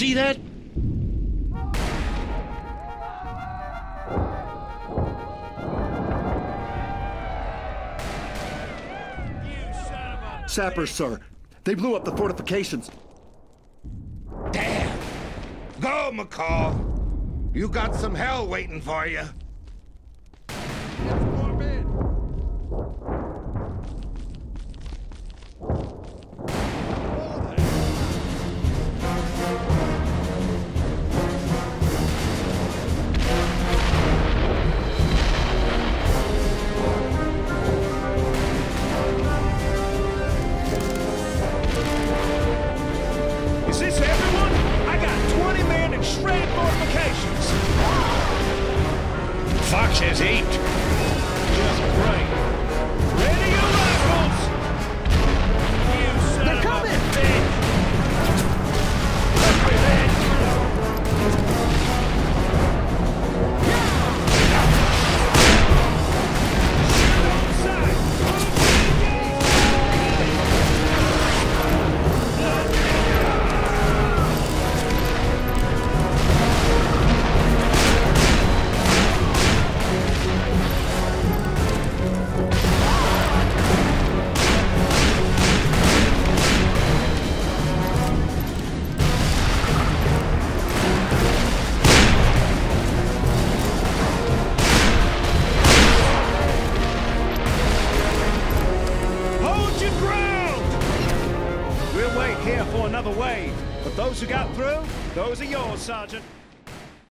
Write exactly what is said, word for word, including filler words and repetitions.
see that? Sappers, sir. They blew up the fortifications. Damn! Go, McCall! You got some hell waiting for you. Foxes eat. Just right. Ready your rifles! You son They're of coming. A bitch! Look at that! Shoot on sight! We'll wait here for another wave, but those who got through, those are yours, Sergeant.